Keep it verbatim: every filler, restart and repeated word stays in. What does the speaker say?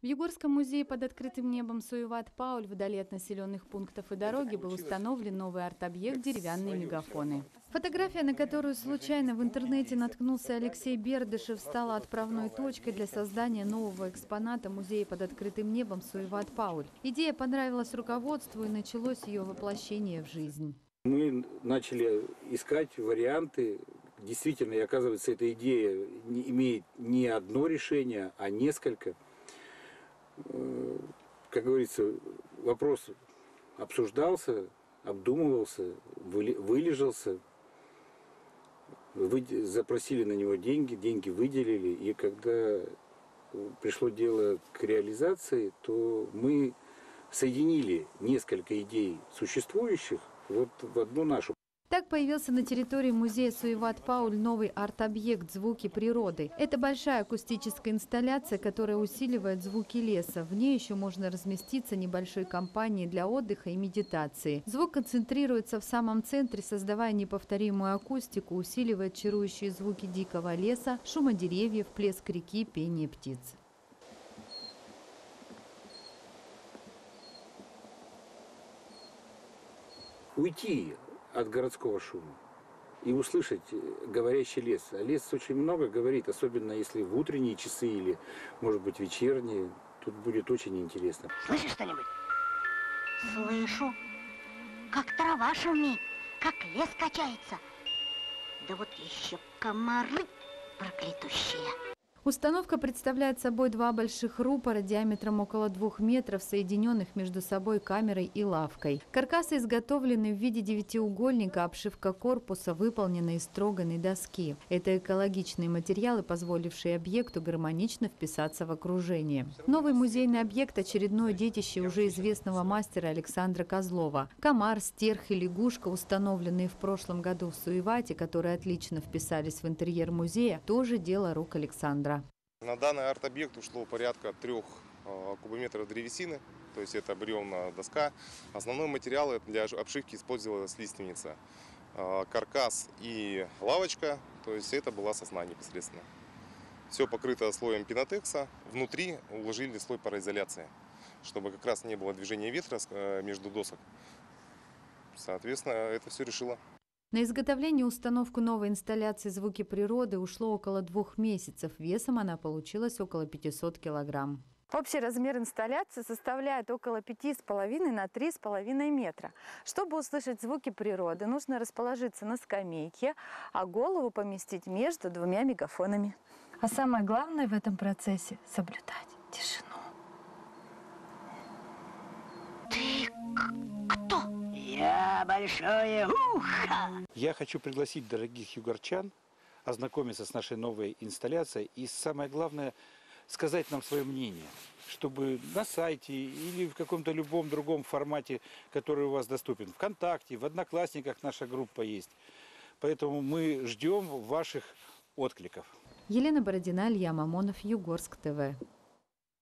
В Югорском музее под открытым небом Суеват Пауль вдали от населенных пунктов и дороги был установлен новый арт-объект – деревянные мегафоны. Фотография, на которую случайно в интернете наткнулся Алексей Бердышев, стала отправной точкой для создания нового экспоната музея под открытым небом Суеват Пауль. Идея понравилась руководству, и началось ее воплощение в жизнь. Мы начали искать варианты. Действительно, и оказывается, эта идея имеет не одно решение, а несколько. Как говорится, вопрос обсуждался, обдумывался, вылежался, запросили на него деньги, деньги выделили. И когда пришло дело к реализации, то мы соединили несколько идей существующих вот в одну нашу. Так появился на территории музея Суеват Пауль новый арт-объект «Звуки природы». Это большая акустическая инсталляция, которая усиливает звуки леса. В ней еще можно разместиться небольшой компанией для отдыха и медитации. Звук концентрируется в самом центре, создавая неповторимую акустику, усиливает чарующие звуки дикого леса, шума деревьев, плеск реки, пение птиц. Уйти от городского шума и услышать говорящий лес. А лес очень много говорит, особенно если в утренние часы или, может быть, вечерние. Тут будет очень интересно. Слышишь что-нибудь? Слышу. Как трава шумит, как лес качается. Да вот еще комары проклятущие. Установка представляет собой два больших рупора диаметром около двух метров, соединенных между собой камерой и лавкой. Каркасы изготовлены в виде девятиугольника, обшивка корпуса выполнена из строганной доски. Это экологичные материалы, позволившие объекту гармонично вписаться в окружение. Новый музейный объект – очередное детище уже известного мастера Александра Козлова. Комар, стерх и лягушка, установленные в прошлом году в Суевате, которые отлично вписались в интерьер музея, тоже дело рук Александра. На данный арт-объект ушло порядка трех кубометров древесины, то есть это бревна, доска. Основной материал для обшивки использовалась лиственница, каркас и лавочка, то есть это была сосна непосредственно. Все покрыто слоем пенотекса, внутри уложили слой пароизоляции, чтобы как раз не было движения ветра между досок. Соответственно, это все решило. На изготовление и установку новой инсталляции «Звуки природы» ушло около двух месяцев. Весом она получилась около пятисот килограмм. Общий размер инсталляции составляет около пяти с половиной на три с половиной метра. Чтобы услышать звуки природы, нужно расположиться на скамейке, а голову поместить между двумя мегафонами. А самое главное в этом процессе – соблюдать тишину. Ты кто? Я большое ухо! Я хочу пригласить дорогих югорчан ознакомиться с нашей новой инсталляцией и, самое главное, сказать нам свое мнение, чтобы на сайте или в каком-то любом другом формате, который у вас доступен, ВКонтакте, в Одноклассниках наша группа есть. Поэтому мы ждем ваших откликов. Елена Бородина, Илья Мамонов, Югорск ТВ.